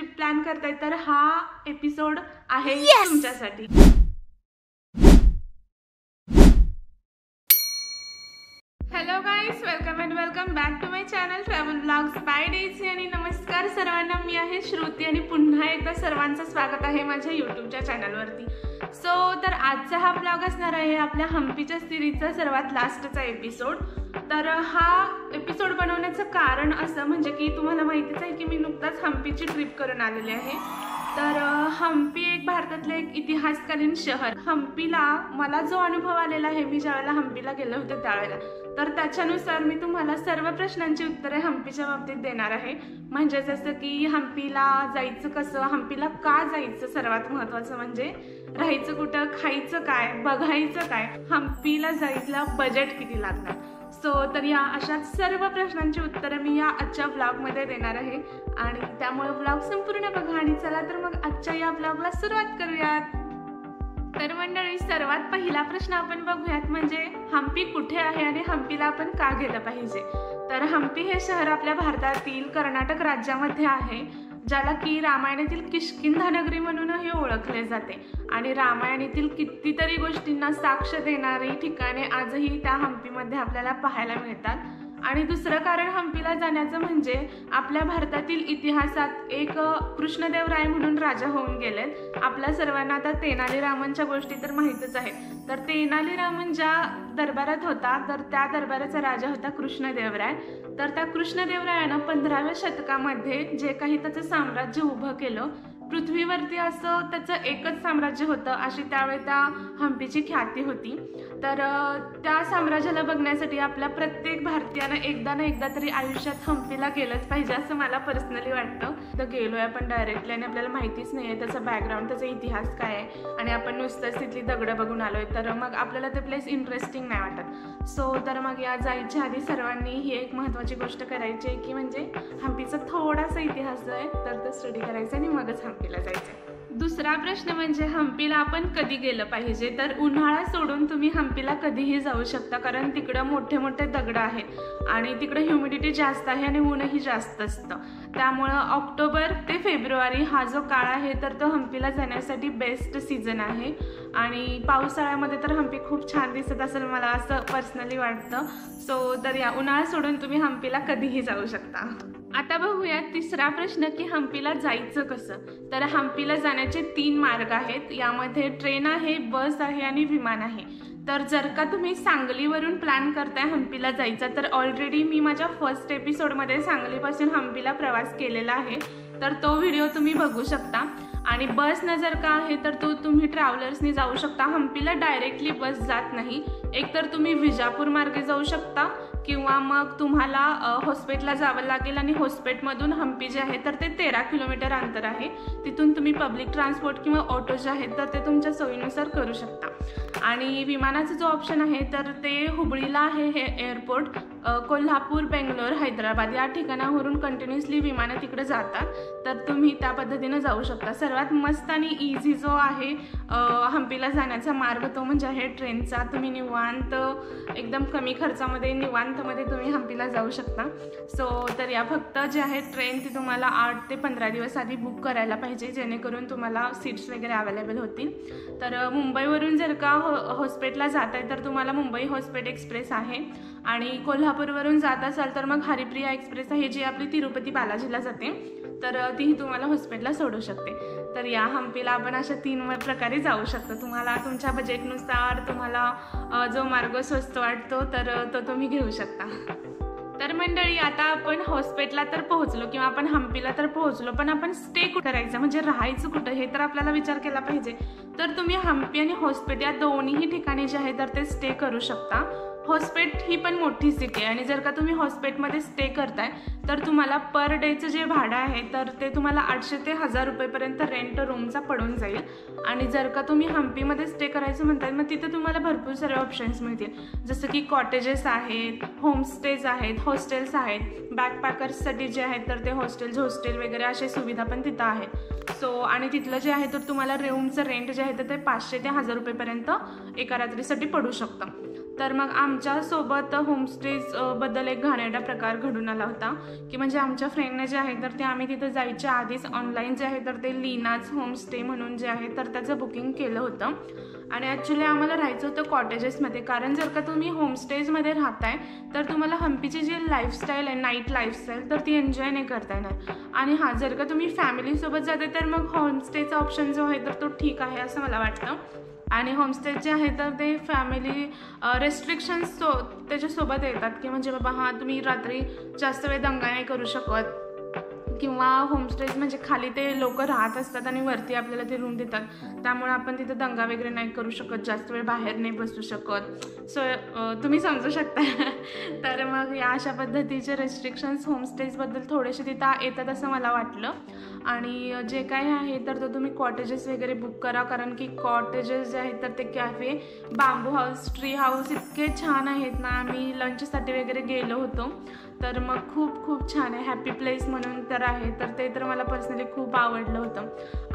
Trip plan करताय तर हा एपिसोड आहे तुमच्यासाठी. Hello guys, welcome and welcome back to my channel travel blogs by Daisy. आणि नमस्कार सर्वांना, मी आहे श्रुती आणि पुन्हा एकदा सर्वांचं स्वागत आहे माझ्या यूट्यूबच्या चॅनलवरती. तर आजचा हा ब्लॉग असणार आहे आपल्या हम्पीच्या सिरीजचा सर्वात लास्टचा एपिसोड. तर हा एपिसोड बनवण्याचं कारण असं म्हणजे की तुम्हाला माहितीच आहे की मी नुकताच हम्पीची ट्रिप करून आलेली आहे. तर हम्पी एक भारतातले एक इतिहासकालीन शहर. हम्पीला मला जो अनुभव आलेला आहे मी ज्यावेळेला हम्पीला गेले होते त्यावेळेला, तर त्याच्यानुसार मी तुम्हाला सर्व प्रश्नांची उत्तरे हम्पीच्या बाबतीत देणार आहे. म्हणजे जसं की हम्पीला जायचं कसं, हम्पीला का जायचं, सर्वात महत्त्वाचं म्हणजे राहायचं कुठं, खायचं काय, बघायचं काय, हम्पीला जायला बजेट किती लागणार. तर या अशा सर्व प्रश्नांची उत्तरे मी या आजच्या ब्लॉगमध्ये देणार आहे आणि त्यामुळे ब्लॉग संपूर्ण बघा. आणि चला तर मग आजच्या या ब्लॉगला सुरुवात करूयात. तर मंडळी, सर्वात पहिला प्रश्न आपण बघूयात म्हणजे हम्पी कुठे आहे आणि हम्पीला आपण का गेलं पाहिजे. तर हम्पी हे शहर आपल्या भारतातील कर्नाटक राज्यामध्ये आहे, ज्याला की रामायणातील किष्किंधा नगरी म्हणूनही ओळखले जाते. आणि रामायणातील कितीतरी गोष्टींना साक्ष देणारी ठिकाणे आजही त्या हम्पीमध्ये आपल्याला पाहायला मिळतात. आणि दुसरं कारण हम्पीला जाण्याचं म्हणजे आपल्या भारतातील इतिहासात एक कृष्णदेवराय म्हणून राजा होऊन गेलेत. आपल्या सर्वांना आता तेनालीरामांच्या गोष्टी तर माहीतच आहेत. तर तेनालीरामन ज्या दरबारात होता तर त्या दरबाराचा राजा होता कृष्णदेवराय. तर त्या कृष्णदेवरायानं 15व्या शतकामध्ये जे काही त्याचं साम्राज्य उभं केलं, पृथ्वीवरती असं त्याचं एकच साम्राज्य होतं अशी त्यावेळी त्या हम्पीची ख्याती होती. तर त्या साम्राज्याला बघण्यासाठी आपल्या प्रत्येक भारतीयानं एकदा ना एकदा तरी आयुष्यात हम्पीला गेलंच पाहिजे असं मला पर्सनली वाटतं. तर गेलो आहे आपण डायरेक्टली आणि आपल्याला माहितीच नाही आहे त्याचं बॅकग्राऊंड, त्याचा इतिहास काय आहे, आणि आपण नुसतंच तिथली दगडं बघून आलो आहे तर मग आपल्याला ते प्लेस इंटरेस्टिंग नाही वाटत. तर मग या जायच्या आधी सर्वांनी ही एक महत्त्वाची गोष्ट करायची आहे की म्हणजे हम्पीचा थोडासा इतिहास जो आहे तर तो स्टडी करायचा आणि मगच हम्पीला जायचं. दुसरा प्रश्न म्हणजे हम्पीला आपण कधी गेलं पाहिजे. तर उन्हाळा सोडून तुम्ही हम्पीला कधीही जाऊ शकता, कारण तिकडं मोठे मोठे दगडं आहेत आणि तिकडं ह्युमिडिटी जास्त आहे आणि ऊनही जास्त असतं. त्यामुळं ऑक्टोबर ते फेब्रुवारी हा जो काळ आहे तर तो हम्पीला जाण्यासाठी बेस्ट सीझन आहे. आणि पावसाळ्यामध्ये तर हम्पी खूप छान दिसत असेल मला असं पर्सनली वाटतं. तर या उन्हाळा सोडून तुम्ही हम्पीला कधीही जाऊ शकता. आता बघूया तिसरा प्रश्न की हम्पीला जायचं कसं. तर हम्पीला जाण्याचे 3 मार्ग आहेत, यामध्ये ट्रेन आहे, बस आहे आणि विमान आहे. तर जर का तुम्ही सांगलीवरून प्लॅन करताय हम्पीला जायचा तर ऑलरेडी मी माझ्या फर्स्ट एपिसोडमध्ये सांगलीपासून हम्पीला प्रवास केलेला आहे तर तो व्हिडिओ तुम्ही बघू शकता. आणि बसनं जर का आहे तर तुम्ही ट्रॅव्हलर्सनी जाऊ शकता. हम्पीला डायरेक्टली बस जात नाही, एकतर तुम्ही विजापूर मार्गे जाऊ शकता किंवा मग तुम्हाला हॉस्पिटलला जावं लागेल. आणि हॉस्पिटलमधून हम्पी जे आहे तर ते 13 किलोमीटर अंतर आहे. तिथून तुम्ही पब्लिक ट्रान्सपोर्ट किंवा ऑटो जे आहेत तर ते तुमच्या सोयीनुसार करू शकता. आणि विमानाचं जो ऑप्शन आहे तर ते हुबळीला आहे हे एअरपोर्ट. कोल्हापूर, बेंगलोर, हैदराबाद या ठिकाणावरून कंटिन्युअसली विमानं तिकडे जातात तर तुम्ही त्या पद्धतीनं जाऊ शकता. सर्वात मस्त आणि इझी जो आहे हम्पीला जाण्याचा मार्ग तो म्हणजे आहे ट्रेनचा. तुम्ही निवांत एकदम कमी खर्चामध्ये निवांतमध्ये तुम्ही हम्पीला जाऊ शकता. तर या फक्त जे आहे ट्रेन ती तुम्हाला 8 ते 15 दिवस आधी बुक करायला पाहिजे जेणेकरून तुम्हाला सीट्स वगैरे अवेलेबल होतील. तर मुंबईवरून जर का हॉस्पिटलला जात आहे तर तुम्हाला मुंबई हॉस्पिटल एक्सप्रेस आहे. आणि कोल्हापूरवरून जात असाल तर मग हरिप्रिया एक्सप्रेस आहे जी आपली तिरुपती बालाजीला जाते तर तीही तुम्हाला हॉस्पिटलला सोडू शकते. तर या हम्पीला आपण अशा 3 प्रकारे जाऊ शकतो. तुम्हाला तुमच्या बजेटनुसार तुम्हाला जो मार्ग स्वस्त वाटतो तर तो तुम्ही घेऊ शकता. तर मंडळी, आता आपण हॉस्पिटलला तर पोहोचलो किंवा आपण हम्पीला तर पोहोचलो, पण आपण स्टे कुठं करायचं म्हणजे राहायचं कुठं हे तर आपल्याला विचार केला पाहिजे. तर तुम्ही हम्पी आणि हॉस्पिटल या दोन्हीही ठिकाणी जे आहे तर ते स्टे करू शकता. हॉस्पेट ही पण मोठी सिटी आहे आणि जर का तुम्ही हॉस्पेटमध्ये स्टे करताय तर तुम्हाला पर डेचं जे भाडं आहे तर ते तुम्हाला 800 ते 1000 रुपयेपर्यंत रेंट रूमचा पडून जाईल. आणि जर का तुम्ही हम्पीमध्ये स्टे करायचं म्हणताय मग तिथे तुम्हाला भरपूर सारे ऑप्शन्स मिळतील, जसं की कॉटेजेस आहेत, होमस्टेज आहेत, हॉस्टेल्स आहेत. बॅकपॅकर्ससाठी जे आहेत तर ते हॉस्टेल वगैरे अशा सुविधा पण तिथं आहेत. आणि तिथलं जे आहे तर तुम्हाला रूमचं रेंट जे आहे तर ते 500 ते 1000 रुपयेपर्यंत एका रात्रीसाठी पडू शकतं. तर मग आमच्यासोबत होमस्टेजबद्दल एक घाणेरडा प्रकार घडून आला होता की म्हणजे आमच्या फ्रेंडने जे आहे तर ते आम्ही तिथे जायच्या आधीच ऑनलाईन जे आहे तर ते लीनाज होमस्टे म्हणून जे आहे तर त्याचं बुकिंग केलं होतं आणि ॲक्च्युली आम्हाला राहायचं होतं कॉटेजेसमध्ये, कारण जर का तुम्ही होमस्टेजमध्ये राहताय तर तुम्हाला हम्पीची जी लाईफस्टाईल आहे नाईट लाईफस्टाईल तर ती एन्जॉय नाही करता येणार. आणि हां, जर का तुम्ही फॅमिलीसोबत जाते तर मग होमस्टेचा ऑप्शन जो आहे तर तो ठीक आहे असं मला वाटतं. आणि होमस्टे जे आहे तर ते फॅमिली रेस्ट्रिक्शन्स त्याच्यासोबत येतात की म्हणजे बाबा हां तुम्ही रात्री जास्त वेळ दंगा नाही करू शकत किंवा होमस्टेज म्हणजे खाली ते लोक राहत असतात आणि वरती आपल्याला ते रूम देतात, त्यामुळे आपण तिथं दंगा वगैरे नाही करू शकत, जास्त वेळ बाहेर नाही बसू शकत, सो तुम्ही समजू शकता. तर मग या अशा पद्धतीचे रेस्ट्रिक्शन्स होमस्टेजबद्दल थोडेसे तिथं येतात असं मला वाटलं. आणि जे काय आहे तर तो तुम्ही कॉटेजेस वगैरे बुक करा, कारण की कॉटेजेस जे आहेत तर ते cafe, bamboo house, tree house इतके छान आहेत ना, आम्ही लंचसाठी वगैरे गेलो होतो तर मग खूप छान आहे. हॅपी प्लेस म्हणून तर आहे तर ते तर मला पर्सनली खूप आवडलं होतं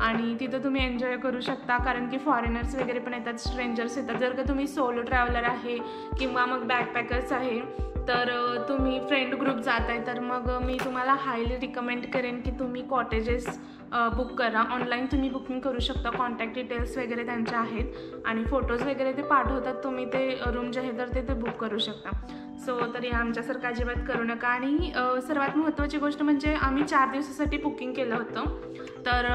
आणि तिथं तुम्ही एन्जॉय करू शकता, कारण की फॉरेनर्स वगैरे पण येतात, स्ट्रेंजर्स येतात. जर का तुम्ही सोलो ट्रॅव्हलर आहे किंवा मग बॅकपॅकर्स आहे तर तुम्ही फ्रेंड ग्रुप जात आहे तर मग मी तुम्हाला हायली रिकमेंड करेन की तुम्ही कॉटेजेस बुक करा. ऑनलाईन तुम्ही बुकिंग करू शकता, कॉन्टॅक्ट डिटेल्स वगैरे त्यांच्या आहेत आणि फोटोज वगैरे ते पाठवतात, तुम्ही ते रूम जे आहे तर ते बुक करू शकता. सो तरी आमच्यासारखं अजिबात करू नका. आणि सर्वात महत्त्वाची गोष्ट म्हणजे आम्ही 4 दिवसासाठी बुकिंग केलं होतं तर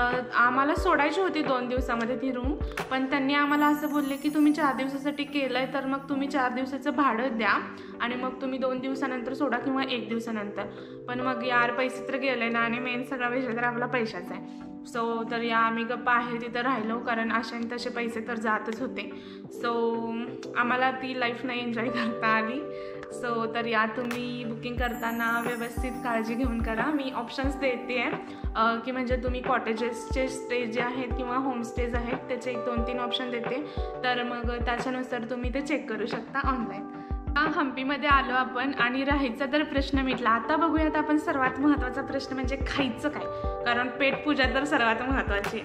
आम्हाला सोडायची होती 2 दिवसामध्ये ती रूम, पण त्यांनी आम्हाला असं बोलले की तुम्ही 4 दिवसासाठी केलं आहे तर मग तुम्ही 4 दिवसाचं भाडं द्या आणि मग तुम्ही 2 दिवसानंतर सोडा किंवा 1 दिवसानंतर. पण मग यार पैसे तर गेले ना आणि मेन सगळा विषय तर आपला पैशाचा आहे. सो तर या आम्ही गप्प आहे तिथं राहिलो, कारण असे आणि तसे पैसे तर जातच होते. सो आम्हाला ती लाईफ नाही एन्जॉय करता आली. सो तर या तुम्ही बुकिंग करताना व्यवस्थित काळजी घेऊन करा. मी ऑप्शन्स देते आहे की म्हणजे तुम्ही कॉटेजेसचे स्टे जे आहेत किंवा होमस्टेज आहेत त्याचे 1-2-3 ऑप्शन देते, तर मग त्याच्यानुसार तुम्ही ते चेक करू शकता ऑनलाईन. हम्पीमध्ये आलो आपण आणि राहायचा तर प्रश्न मिटला. आता बघूयात आपण सर्वात महत्त्वाचा प्रश्न म्हणजे खायचं काय, कारण पेटपूजा तर सर्वात महत्त्वाची.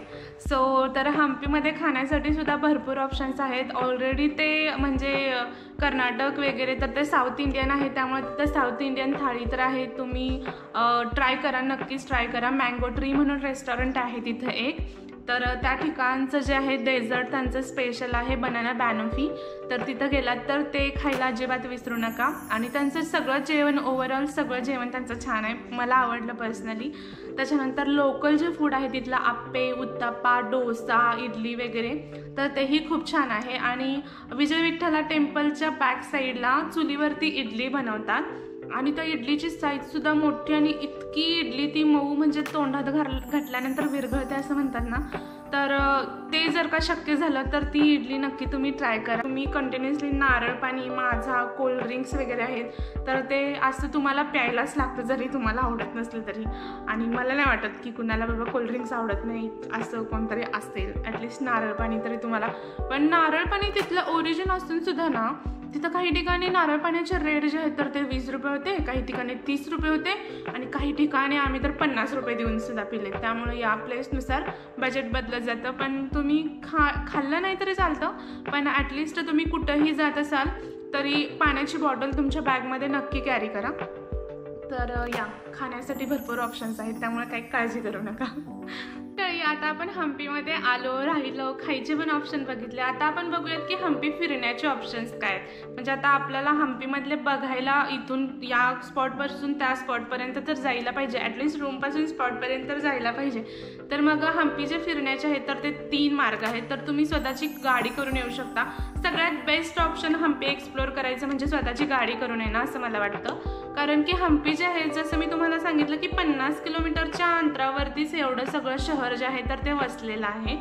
सो तर हम्पीमध्ये खाण्यासाठी सुद्धा भरपूर ऑप्शन्स आहेत ऑलरेडी. ते म्हणजे कर्नाटक वगैरे तर ते साऊथ इंडियन आहे त्यामुळे तिथं साऊथ इंडियन थाळी तर आहे, तुम्ही ट्राय करा, नक्कीच ट्राय करा. मँगो ट्री म्हणून रेस्टॉरंट आहे तिथं एक, तर त्या ठिकाणचं जे आहे डेझर्ट त्यांचं स्पेशल आहे बनाना बॅनोफी, तर तिथं गेलात तर ते खायला अजिबात विसरू नका. आणि त्यांचं सगळं जेवण ओव्हरऑल सगळं जेवण त्यांचं छान आहे, मला आवडलं पर्सनली. त्याच्यानंतर लोकल जे फूड आहे तिथलं आप्पे, उत्ताप्पा, डोसा, इडली वगैरे तर तेही खूप छान आहे. आणि विजय विठ्ठला टेम्पलच्या बॅक साईडला चुलीवरती इडली बनवतात आणि त्या इडलीची साईजसुद्धा मोठी आणि इतकी इडली ती मऊ म्हणजे तोंडात घातल्यानंतर विरघळते असं म्हणतात ना, तर ते जर का शक्य झालं तर ती इडली नक्की तुम्ही ट्राय करा. तुम्ही कंटिन्युअसली नारळ पाणी, माझा, कोल्ड्रिंक्स वगैरे आहेत तर ते असं तुम्हाला प्यायलाच लागतं जरी तुम्हाला आवडत नसलं तरी. आणि मला नाही वाटत की कुणाला बाबा कोल्ड्रिंक्स आवडत नाही असं कोणतरी असेल, ॲटलिस्ट नारळ पाणी तरी तुम्हाला. पण नारळ पाणी तिथलं ओरिजिन असूनसुद्धा ना तिथं काही ठिकाणी नारळ पाण्याचे रेट जे आहेत तर ते 20 रुपये होते, काही ठिकाणी 30 रुपये होते आणि काही ठिकाणी आम्ही तर 50 रुपये देऊन सुद्धा पिले. त्यामुळे या प्लेसनुसार बजेट बदलत जातं. पण तुम्ही खाल्लं नाही तरी चालतं, पण ॲटलिस्ट तुम्ही कुठंही जात असाल तरी पाण्याची बॉटल तुमच्या बॅगमध्ये नक्की कॅरी करा. तर या खाण्यासाठी भरपूर ऑप्शन्स आहेत त्यामुळे काही काळजी करू नका. तरी आता आपण हम्पीमध्ये आलो, राहिलो, खायचे पण ऑप्शन बघितले. आता आपण बघूयात की हम्पी फिरण्याचे ऑप्शन्स काय, म्हणजे आता आपल्याला हम्पीमधले बघायला इथून या स्पॉटपासून त्या स्पॉटपर्यंत तर जायला पाहिजे, ॲटलिस्ट रूमपासून स्पॉटपर्यंत तर जायला पाहिजे. तर मग हम्पी जे फिरण्याचे आहेत तर ते 3 मार्ग आहेत, तर तुम्ही स्वतःची गाडी करून येऊ शकता. सगळ्यात बेस्ट ऑप्शन हम्पी एक्सप्लोअर करायचं म्हणजे स्वतःची गाडी करून येणं असं मला वाटतं, कारण की हम्पी जे आहे जसं मी तुम्हाला सांगितलं की 50 किलोमीटरच्या अंतरावरतीच एवढं सगळं शहर जे आहे तर ते वसलेलं आहे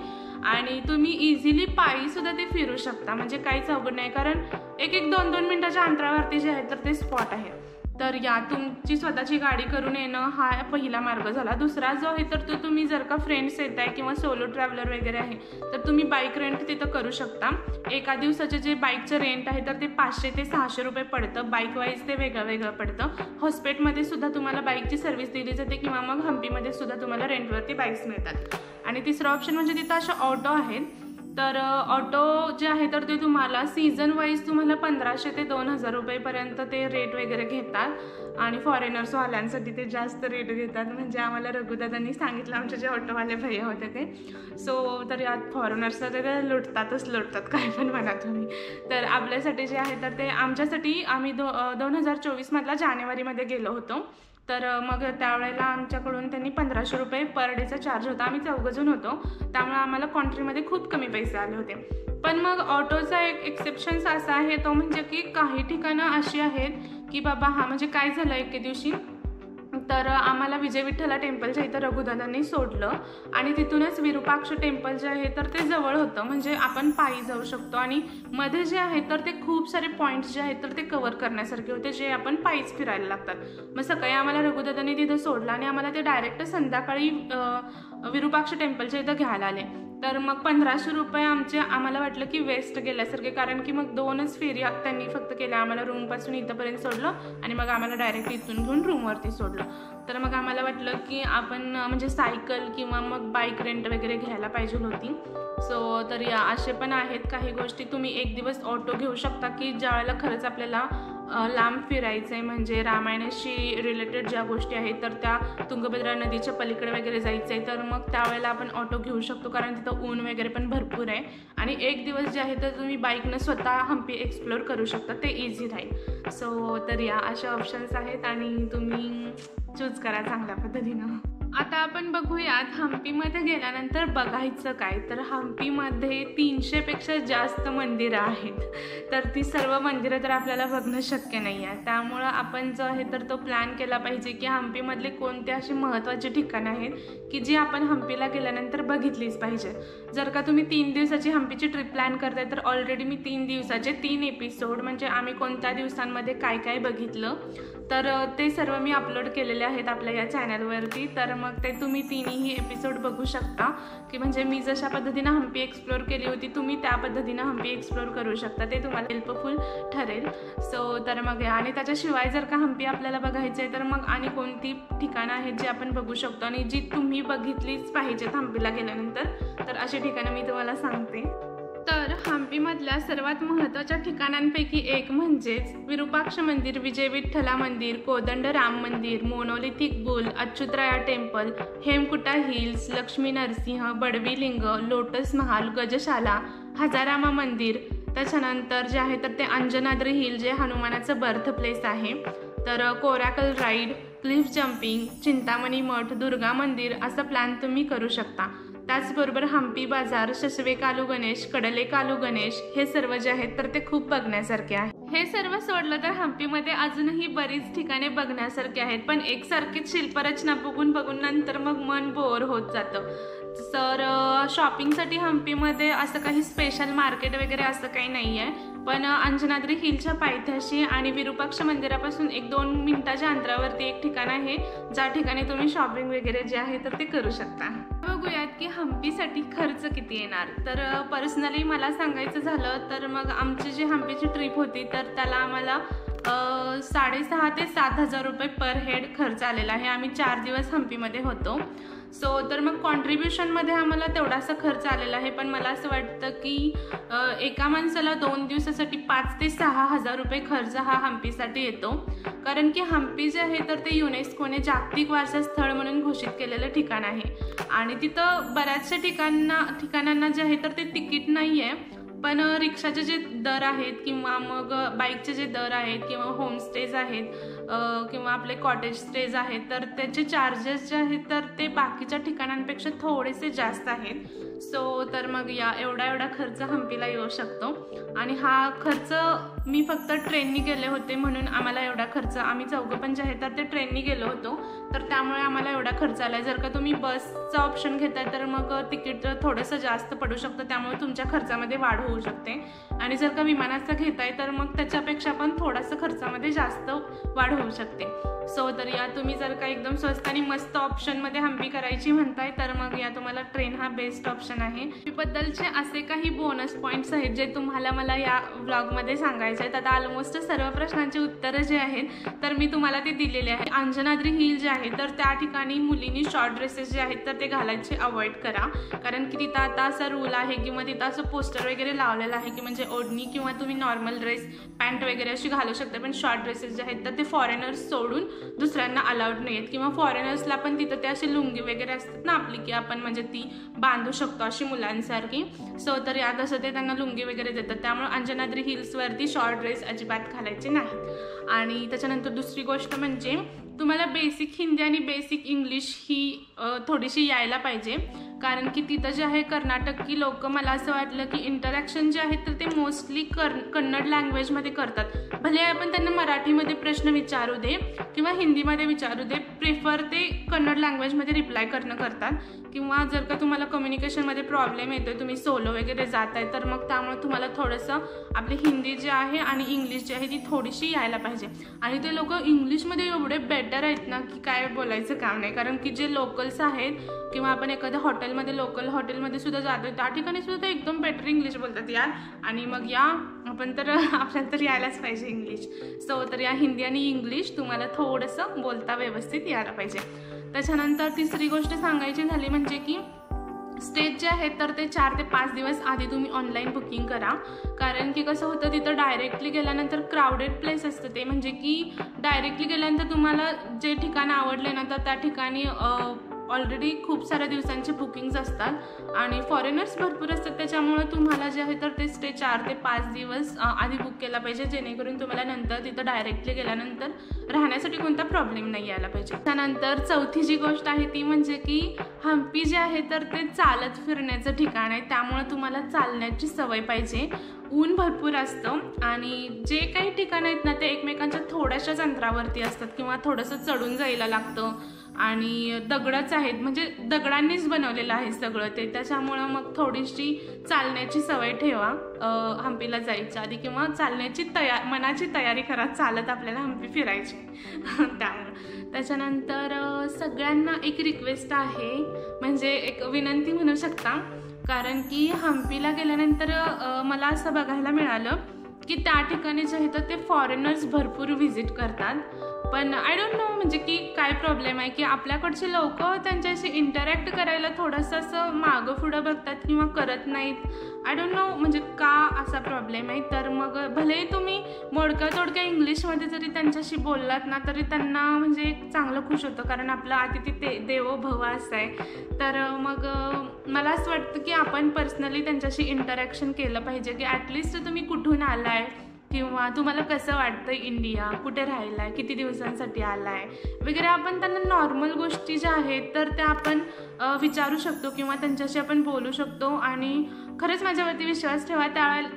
आणि तुम्ही इझिली पायीसुद्धा ते फिरू शकता, म्हणजे काहीच अवघड नाही, कारण 1-1, 2-2 मिनटाच्या अंतरावरती जे आहे तर ते स्पॉट आहे. तर या तुमची स्वतःची गाडी करून येणं हा पहिला मार्ग झाला. दुसरा जो आहे तर तो तुम्ही जर का फ्रेंड्स येत आहे किंवा सोलो ट्रॅव्हलर वगैरे आहे तर तुम्ही बाईक रेंट तिथं करू शकता. एका दिवसाचे जे बाईकचं रेंट आहे तर ते 500 ते 600 रुपये पडतं, बाईक वाईज ते वेगळं वेगळं पडतं. हॉस्पिटलमध्ये सुद्धा तुम्हाला बाईकची सर्व्हिस दिली जाते किंवा मग हम्पीमध्ये सुद्धा तुम्हाला रेंटवरती बाईक्स मिळतात. आणि तिसरा ऑप्शन म्हणजे तिथं अशा ऑटो आहेत तर ऑटो जे आहे तर ते तुम्हाला सीजन वाईज तुम्हाला 1500 ते 2000 रुपयेपर्यंत ते रेट वगैरे घेतात आणि फॉरेनर्सवाल्यांसाठी ते जास्त रेट घेतात म्हणजे आम्हाला रघुदादांनी सांगितलं आमचे जे ऑटोवाले भैया होते ते सो तर यात फॉरेनर्स ते लुटतात काय पण म्हणा तुम्ही तर आपल्यासाठी जे आहे तर ते आमच्यासाठी आम्ही 2024 मधला जानेवारीमध्ये गेलो होतो तर मग त्यावेळेला आमच्याकडून त्यांनी 1500 रुपये पर डेचा चार्ज होता आम्ही 4 जण होतो त्यामुळे आम्हाला कंट्रीमध्ये खूप कमी पैसे आले होते। पण मग ऑटोचा एक एक्सेप्शन्स असा आहे तो म्हणजे की काही ठिकाणं अशी आहेत की बाबा हा म्हणजे काय झालं एके दिवशी तर आम्हाला विजय विठ्ठला टेम्पलच्या इथं रघुदादांनी सोडलं आणि तिथूनच विरूपाक्ष टेम्पल जे आहे तर ते जवळ होतं म्हणजे आपण पायी जाऊ शकतो आणि मध्ये जे आहे तर ते खूप सारे पॉईंट्स जे आहेत तर ते कव्हर करण्यासारखे होते जे आपण पायीच फिरायला लागतात। मग सकाळी आम्हाला रघुदादांनी तिथं सोडलं आणि आम्हाला ते डायरेक्ट संध्याकाळी विरूपाक्ष टेम्पलच्या इथं घ्यायला आले तर मग 1500 रुपये आम्हाला वाटलं की वेस्ट गेल्यासारखे कारण की मग 2च फेऱ्या त्यांनी फक्त केल्या आम्हाला रूमपासून इथंपर्यंत सोडलं आणि मग आम्हाला डायरेक्ट इथून घेऊन रूमवरती सोडलं तर मग आम्हाला वाटलं की आपण म्हणजे सायकल किंवा मग बाईक रेंट वगैरे घ्यायला पाहिजे होती सो तर या असे पण आहेत काही गोष्टी तुम्ही एक दिवस ऑटो घेऊ शकता की ज्यावेळेला खरंच आपल्याला लांब फिरायचं आहे म्हणजे रामायणाशी रिलेटेड ज्या गोष्टी आहेत तर त्या तुंगभद्रा नदीच्या पलीकडे वगैरे जायचं आहे तर मग त्यावेळेला आपण ऑटो घेऊ शकतो कारण तिथं ऊन वगैरे पण भरपूर आहे आणि एक दिवस जे आहे तर तुम्ही बाईकनं स्वतः हम्पी एक्सप्लोअर करू शकता ते इझी राहील। सो तर या अशा ऑप्शन्स आहेत आणि तुम्ही चूज करा चांगल्या पद्धतीनं। आता आपण बघूयात हम्पीमध्ये गेल्यानंतर बघायचं काय तर हम्पीमध्ये 300 पेक्षा जास्त मंदिरं आहेत तर ती सर्व मंदिरं तर आपल्याला बघणं शक्य नाही आहे त्यामुळं आपण जो आहे तर तो प्लॅन केला पाहिजे की हम्पीमधले कोणते असे महत्त्वाचे ठिकाणं आहेत की जी आपण हम्पीला गेल्यानंतर बघितलीच पाहिजे। जर का तुम्ही 3 दिवसाची हम्पीची ट्रिप प्लॅन करताय तर ऑलरेडी मी 3 दिवसाचे 3 एपिसोड म्हणजे आम्ही कोणत्या दिवसांमध्ये काय काय बघितलं तर ते सर्व मी अपलोड केलेले आहेत आपल्या या चॅनलवरती तर मग ते तुम्ही 3ही एपिसोड बघू शकता की म्हणजे मी जशा पद्धतीनं हम्पी एक्सप्लोअर केली होती तुम्ही त्या पद्धतीनं हम्पी एक्सप्लोअर करू शकता ते तुम्हाला हेल्पफुल ठरेल। सो तर मग आणि त्याच्याशिवाय जर का हम्पी आपल्याला बघायचं आहे तर मग आणि कोणती ठिकाणं आहेत जे आपण बघू शकतो आणि जी तुम्ही बघितलीच पाहिजेत हम्पीला गेल्यानंतर तर अशी ठिकाणं मी तुम्हाला सांगते। तर हम्पीमधल्या सर्वात महत्त्वाच्या ठिकाणांपैकी एक म्हणजेच विरूपाक्ष मंदिर, विजय विठ्ठला मंदिर, कोदंडराम मंदिर, monolithic bull, Achyutaraya temple, Hemakuta hills, Lakshmi Narasimha, Badavi Linga, lotus Mahal, गजशाला, हजारामा मंदिर, त्याच्यानंतर जे आहे तर ते अंजनाद्री हिल जे हनुमानाचं बर्थ प्लेस आहे, तर coracle ride, cliff jumping, Chintamani मठ, दुर्गा मंदिर असा प्लॅन तुम्ही करू शकता। त्याचबरोबर हम्पी बाजार, शशवे कालू गणेश, कडले कालू गणेश हे सर्व जे आहेत तर ते खूप बघण्यासारखे आहे। हे सर्व सोडलं तर हम्पीमध्ये अजूनही बरीच ठिकाणे बघण्यासारखे आहेत पण एकसारखीच शिल्परचना बघून बघून नंतर मग मन बोर होत जातं। तर शॉपिंगसाठी हम्पीमध्ये असं काही स्पेशल मार्केट वगैरे असं काही नाही आहे पण अंजनाद्री हिलच्या पायथ्याशी आणि विरूपाक्ष मंदिरापासून 1-2 मिनिटाच्या अंतरावरती एक ठिकाण आहे ज्या ठिकाणी तुम्ही शॉपिंग वगैरे जे आहे तर ते करू शकता। बघूयात की हम्पीसाठी खर्च किती येणार तर पर्सनली मला सांगायचं झालं तर मग आमची जी हम्पीची ट्रिप होती तर त्याला आम्हाला 6500 ते 7000 रुपये पर हेड खर्च आलेला आहे। आम्ही 4 दिवस हम्पीमध्ये होतो सो तर मग कॉन्ट्रीब्युशनमध्ये आम्हाला तेवढासा खर्च आलेला आहे पण मला असं वाटतं की एका माणसाला 2 दिवसासाठी 5 ते 6000 रुपये खर्च हा हम्पीसाठी येतो कारण की हम्पी जे आहे तर ते युनेस्कोने जागतिक वारसा स्थळ म्हणून घोषित केलेलं ठिकाण आहे आणि तिथं बऱ्याचशा ठिकाणांना जे आहे तर ते तिकीट नाही आहे पण रिक्षाचे जे दर आहेत किंवा मग बाईकचे जे दर आहेत किंवा होमस्टेज आहेत किंवा आपले कॉटेज स्टेज आहेत तर त्याचे चार्जेस जे आहेत तर ते बाकीच्या ठिकाणांपेक्षा थोडेसे जास्त आहेत। सो तर मग या एवढा खर्च हम्पीला येऊ शकतो आणि हा खर्च मी फक्त ट्रेननी गेले होते म्हणून आम्हाला एवढा खर्च आम्ही 4 पण जे आहे तर ते ट्रेननी गेलो होतो तर त्यामुळे आम्हाला एवढा खर्च आला आहे। जर का तुम्ही बसचा ऑप्शन घेताय तर मग तिकीट थोडंसं जास्त पडू शकतं त्यामुळे तुमच्या खर्चामध्ये वाढ होऊ शकते आणि जर का विमानाचा घेताय तर मग त्याच्यापेक्षा पण थोडासा खर्चामध्ये जास्त वाढ होऊ शकते। सो तर या तुम्ही जर का एकदम स्वस्त आणि मस्त ऑप्शनमध्ये हम्पी करायची म्हणताय तर मग या तुम्हाला ट्रेन हा बेस्ट ऑप्शन आहे। हम्पीबद्दलचे असे काही बोनस पॉईंट्स आहेत जे तुम्हाला मला या व्लॉगमध्ये सांगायचे आहेत। आता ऑलमोस्ट सर्व प्रश्नांची उत्तरं जे आहेत तर मी तुम्हाला ते दिलेले आहे। अंजनाद्री हिल जे आहे आहे तर त्या ठिकाणी मुलींनी शॉर्ट ड्रेसेस जे आहेत तर ते घालायचे अवॉइड करा, कारण की तिथं आता असा रूल आहे किंवा तिथं असं पोस्टर वगैरे लावलेलं आहे की म्हणजे ओढणी किंवा तुम्ही नॉर्मल ड्रेस पॅन्ट वगैरे अशी घालू शकता, पण शॉर्ट ड्रेसेस जे आहेत तर ते फॉरेनर्स सोडून दुसऱ्यांना अलाउड नाही आहेत किंवा फॉरेनर्सला पण तिथं ते अशी लुंगी वगैरे असतात ना आपली की आपण म्हणजे ती बांधू शकतो अशी मुलांसारखी, सो तर या तसं ते त्यांना लुंगी वगैरे देतात, त्यामुळे अंजनाद्री हिल्सवरती शॉर्ट ड्रेस अजिबात घालायचे नाहीत. आणि त्याच्यानंतर दुसरी गोष्ट म्हणजे तुम्हाला बेसिक हिंदी आणि बेसिक इंग्लिश ही थोडीशी यायला पाहिजे, कारण की तिथं जे आहे कर्नाटक की लोक मला असं वाटलं की इंटरॅक्शन जे आहेत तर ते मोस्टली कन्नड लँग्वेजमध्ये करतात, भले आपण त्यांना मराठीमध्ये प्रश्न विचारू दे किंवा हिंदीमध्ये विचारू दे, प्रेफर ते कन्नड लँग्वेजमध्ये रिप्लाय करणं करतात. किंवा जर का तुम्हाला कम्युनिकेशनमध्ये प्रॉब्लेम येतो आहे, तुम्ही सोलो वगैरे जात आहे, तर मग त्यामुळे तुम्हाला थोडंसं आपली हिंदी जी आहे आणि इंग्लिश जी आहे ती थोडीशी यायला पाहिजे. आणि ते लोक इंग्लिशमध्ये एवढे बेटर आहेत ना की काय बोलायचं काम नाही, कारण की जे लोकल्स आहेत किंवा आपण एखाद्या हॉटेलमध्ये लोकल हॉटेलमध्ये सुद्धा जातो त्या ठिकाणी सुद्धा ते एकदम बेटर इंग्लिश बोलतात यार, आणि मग या आपण तर आपल्याला तर यायलाच पाहिजे इंग्लिश. सो तर या हिंदी आणि इंग्लिश तुम्हाला थोडंसं बोलता व्यवस्थित यायला पाहिजे. त्याच्यानंतर तिसरी गोष्ट सांगायची झाली म्हणजे की स्टेज जे आहेत तर ते 4 ते 5 दिवस आधी तुम्ही ऑनलाईन बुकिंग करा, कारण की कसं होतं तिथं डायरेक्टली गेल्यानंतर क्राऊडेड प्लेस असतं ते, म्हणजे की डायरेक्टली गेल्यानंतर तुम्हाला जे ठिकाण आवडले ना तर त्या ठिकाणी ऑलरेडी खूप साऱ्या दिवसांचे बुकिंग्स असतात आणि फॉरेनर्स भरपूर असतात, त्याच्यामुळे तुम्हाला जे आहे तर ते स्टे 4 ते 5 दिवस आधी बुक केला पाहिजे, जेणेकरून तुम्हाला नंतर तिथं डायरेक्टली गेल्यानंतर राहण्यासाठी कोणता प्रॉब्लेम नाही यायला पाहिजे. त्यानंतर चौथी जी गोष्ट आहे ती म्हणजे की हम्पी जे आहे तर ते चालत फिरण्याचं ठिकाण आहे, त्यामुळे तुम्हाला चालण्याची सवय पाहिजे. ऊन भरपूर असतं आणि जे काही ठिकाणं आहेत ना ते एकमेकांच्या थोड्याशाच अंतरावरती असतात किंवा थोडंसं चढून जायला लागतं आणि दगडच आहेत, म्हणजे दगडांनीच बनवलेलं आहे सगळं ते, त्याच्यामुळं मग थोडीशी चालण्याची सवय ठेवा हम्पीला जायच्या आधी, किंवा चालण्याची मनाची तयारी करा, चालत आपल्याला हम्पी फिरायची त्यामुळं. त्याच्यानंतर सगळ्यांना एक रिक्वेस्ट आहे, म्हणजे एक विनंती म्हणू शकता, कारण की हम्पीला गेल्यानंतर मला असं बघायला मिळालं की त्या ठिकाणी जे आहे तर ते फॉरेनर्स भरपूर व्हिजिट करतात, पण आय डोंट नो म्हणजे की काय प्रॉब्लेम आहे की आपल्याकडचे लोक त्यांच्याशी इंटरॅक्ट करायला थोडंसं असं मागं पुढं बघतात किंवा करत नाहीत, आय डोंट नो म्हणजे का असा प्रॉब्लेम आहे. तर मग भलेही तुम्ही मोडक्या तोडक्या इंग्लिशमध्ये जरी त्यांच्याशी बोललात ना तरी त्यांना म्हणजे एक चांगलं खुश होतं, कारण आपला अतिथी ते देवो भव असं आहे. तर मग मला असं वाटतं की आपण पर्सनली त्यांच्याशी इंटरॅक्शन केलं पाहिजे की ॲटलिस्ट तुम्ही कुठून आला आहे किंवा तुम्हाला कसं वाटतं इंडिया, कुठे राहिला आहे, किती दिवसांसाठी आला आहे वगैरे, आपण त्यांना नॉर्मल गोष्टी ज्या आहेत तर त्या आपण विचारू शकतो किंवा त्यांच्याशी आपण बोलू शकतो. आणि खरंच माझ्यावरती विश्वास ठेवा,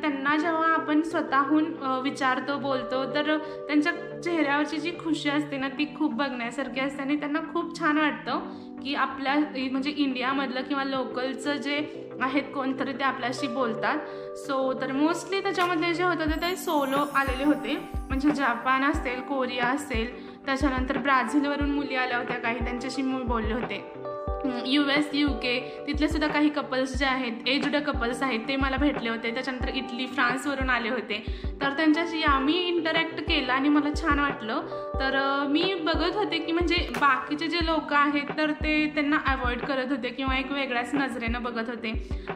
त्यांना जेव्हा आपण स्वतःहून विचारतो बोलतो तर त्यांच्या चेहऱ्यावरची जी खुशी असते ना ती खूप बघण्यासारखी असते आणि त्यांना खूप छान वाटतं की आपल्या म्हणजे इंडियामधलं किंवा लोकलचं जे आहेत कोणतरी ते आपल्याशी बोलतात. सो तर मोस्टली त्याच्यामधले जे होतं ते सोलो आलेले होते, म्हणजे जपान असेल, कोरिया असेल, त्याच्यानंतर ब्राझीलवरून मुली आल्या होत्या काही, त्यांच्याशी मी बोलले होते. US UK तिथले सुद्धा काही कपल्स जे आहेत, एज्ड कपल्स आहेत ते मला भेटले होते. त्याच्यानंतर इटली फ्रान्सवरून आले होते, तर त्यांच्याशी आम्ही इंटरॅक्ट केलं आणि मला छान वाटलं. तर मी बघत होते की म्हणजे बाकीचे जे लोक आहेत तर ते त्यांना अवॉइड करत होते किंवा एक वेगळ्याच नजरेनं बघत होते,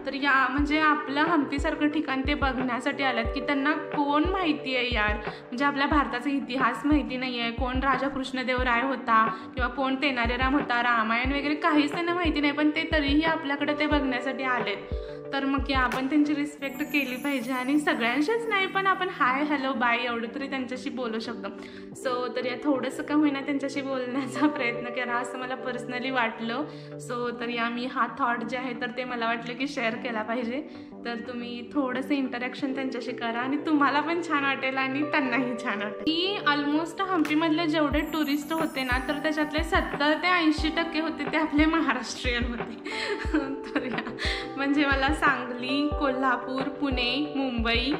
तर या म्हणजे आपलं हम्पीसारखं ठिकाण ते बघण्यासाठी आल्यात की त्यांना कोण माहिती आहे यार, म्हणजे आपल्या भारताचा इतिहास माहिती नाही आहे, कोण राजा कृष्णदेवराय होता किंवा कोण तेनालीराम होता, रामायण वगैरे काहीच त्यांना माहिती नाही, पण ते तरीही आपल्याकडे ते बघण्यासाठी आलेत. तर मग की आपण त्यांची रिस्पेक्ट केली पाहिजे आणि सगळ्यांशीच नाही पण आपण हाय हॅलो बाय एवढं तरी त्यांच्याशी बोलू शकतो. सो तर या थोडंसं का होईना त्यांच्याशी बोलण्याचा प्रयत्न करा असं मला पर्सनली वाटलं. सो तर या मी हा थॉट जे आहे तर ते मला वाटलं की शेअर केला पाहिजे, तर तुम्ही थोडंसं इंटरॅक्शन त्यांच्याशी करा आणि तुम्हाला पण छान वाटेल आणि त्यांनाही छान वाटेल. की ऑलमोस्ट हम्पीमधले जेवढे टुरिस्ट होते ना तर त्याच्यातले 70 ते 80% होते ते आपले महाराष्ट्रीयन होते. तर या म्हणजे मला सांगली, कोल्हापूर, पुणे, मुंबई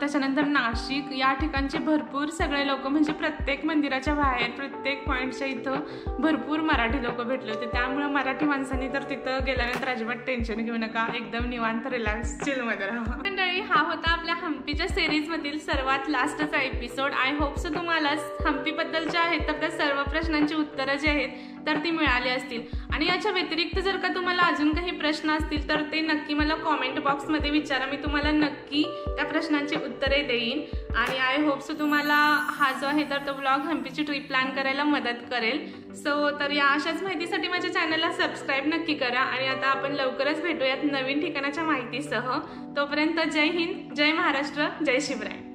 त्याच्यानंतर नाशिक या ठिकाणचे भरपूर सगळे लोक म्हणजे प्रत्येक मंदिराच्या बाहेर प्रत्येक पॉईंटच्या इथं भरपूर मराठी लोक भेटले होते. त्यामुळे मराठी माणसांनी तर तिथं गेल्यानंतर अजिबात टेन्शन घेऊ नका, एकदम निवांत रिलॅक्स चिलमध्ये राहा. मंडळी हा होता आपल्या हम्पीच्या सिरीजमधील सर्वात लास्टचा एपिसोड. आय होप सो तुम्हाला हम्पीबद्दल जे आहेत तर त्या सर्व प्रश्नांची उत्तरं जी आहेत तर ती मिळाली असतील. आणि याच्या व्यतिरिक्त जर का तुम्हाला अजून काही प्रश्न असतील तर ते नक्की मला कॉमेंट बॉक्समध्ये विचारा, मी तुम्हाला नक्की त्या प्रश्नांची उत्तरे देईन. आणि आय होप सो तुम्हाला हा जो आहे तर तो ब्लॉग हम्पीची ट्रिप प्लॅन करायला मदत करेल. सो तर या अशाच माहितीसाठी माझ्या चॅनलला सबस्क्राईब नक्की करा. आणि आता आपण लवकरच भेटूयात नवीन ठिकाणाच्या माहितीसह. तोपर्यंत जय हिंद, जय महाराष्ट्र, जय शिवराय.